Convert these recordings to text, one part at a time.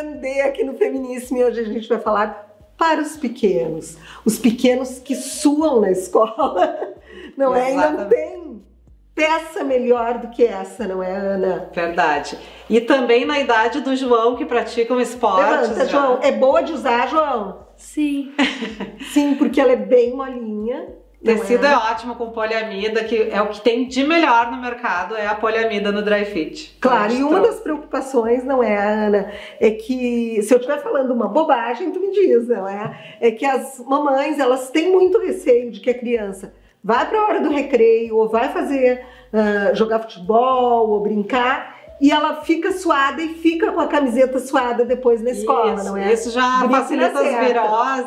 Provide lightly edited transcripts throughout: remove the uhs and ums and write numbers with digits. Andê aqui no Feminíssimo e hoje a gente vai falar para os pequenos que suam na escola, não é? E não tem peça melhor do que essa, não é, Ana? Verdade. E também na idade do João, que praticam esportes. Levanta, João. É boa de usar, João? Sim. Sim, porque ela é bem molinha. Tecido é ótimo com poliamida, que é o que tem de melhor no mercado, é a poliamida no dry fit. Claro, e uma das preocupações, não é, Ana, é que, se eu estiver falando uma bobagem, tu me diz, não é? É que as mamães, elas têm muito receio de que a criança vá para a hora do recreio, ou vai fazer, jogar futebol, ou brincar, e ela fica suada e fica com a camiseta suada depois na escola, isso, não é? Isso já facilita as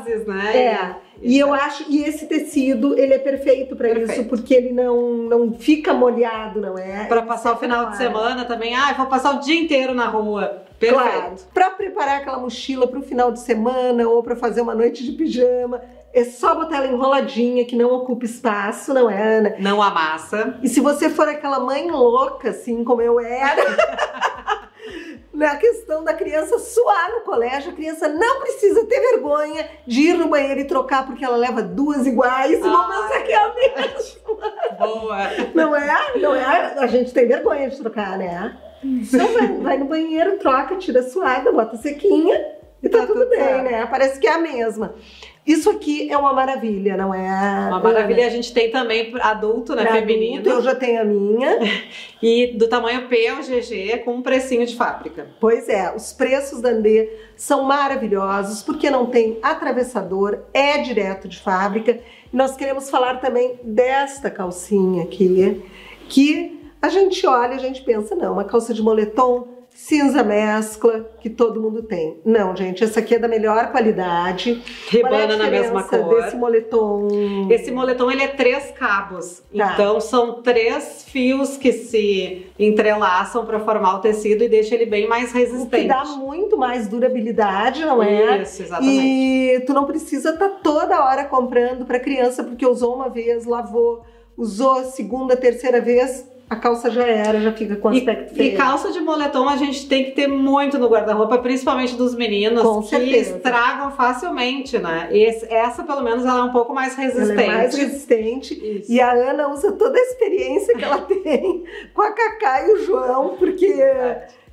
viroses, né? É. E eu acho, e esse tecido, ele é perfeito para isso, porque ele não fica molhado, não é? Para passar o final de semana também, ah, eu vou passar o dia inteiro na rua. Perfeito. Claro. Para preparar aquela mochila para o final de semana ou para fazer uma noite de pijama, é só botar ela enroladinha, que não ocupa espaço, não é, Ana? Não amassa. E se você for aquela mãe louca, assim como eu era, na questão da criança suar no colégio, a criança não precisa ter vergonha de ir no banheiro e trocar, porque ela leva duas iguais e vão pensar que é a mesma. Boa! Não é? Não é? A gente tem vergonha de trocar, né? Então vai no banheiro, troca, tira a suada, bota sequinha e tá tudo bem, né? Parece que é a mesma. Isso aqui é uma maravilha, não é? Uma maravilha, a gente tem também adulto, né? Feminino. Eu já tenho a minha. E do tamanho P ao GG, com um precinho de fábrica. Pois é, os preços da Andê são maravilhosos, porque não tem atravessador, é direto de fábrica. E nós queremos falar também desta calcinha aqui, que a gente olha e a gente pensa, não, uma calça de moletom, cinza mescla, que todo mundo tem. Não, gente, essa aqui é da melhor qualidade. Rebana na mesma cor. Desse moletom. Esse moletom, ele é 3 cabos. Tá. Então, são 3 fios que se entrelaçam para formar o tecido e deixa ele bem mais resistente. O que dá muito mais durabilidade, não é? Isso, exatamente. E tu não precisa estar toda hora comprando para criança, porque usou uma vez, lavou, usou segunda, terceira vez, a calça já era, já fica com aspecto feio. E calça de moletom a gente tem que ter muito no guarda-roupa, principalmente dos meninos, que estragam facilmente, né? E essa, pelo menos, ela é um pouco mais resistente. Ela é mais resistente. Isso. E a Ana usa toda a experiência que ela tem com a Cacá e o João, porque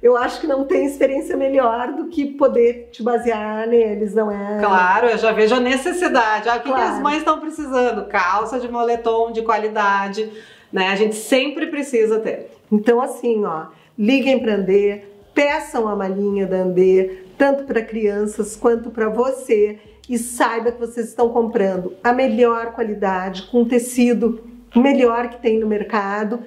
eu acho que não tem experiência melhor do que poder te basear neles, não é? Claro, eu já vejo a necessidade. Ah, o que as mães estão precisando? Calça de moletom de qualidade, né? A gente sempre precisa ter. Então assim, ó, liguem para Andê, peçam a malinha da Andê, tanto para crianças quanto para você, e saiba que vocês estão comprando a melhor qualidade, com tecido melhor que tem no mercado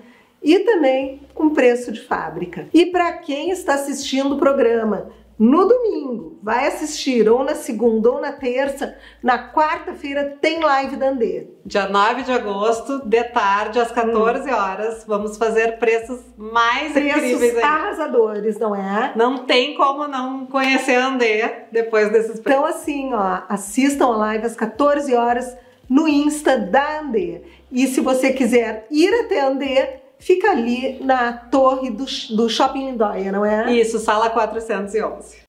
e também com preço de fábrica. E para quem está assistindo o programa no domingo, vai assistir ou na segunda ou na terça, na quarta-feira tem live da Andê. Dia 9 de agosto, de tarde, às 14 horas, vamos fazer preços incríveis ainda. Arrasadores, não é? Não tem como não conhecer a Andê depois desses preços. Então assim, ó, assistam a live às 14 horas no Insta da Andê. E se você quiser ir até a Andê, fica ali na torre do Shopping Lindóia, não é? Isso, sala 411.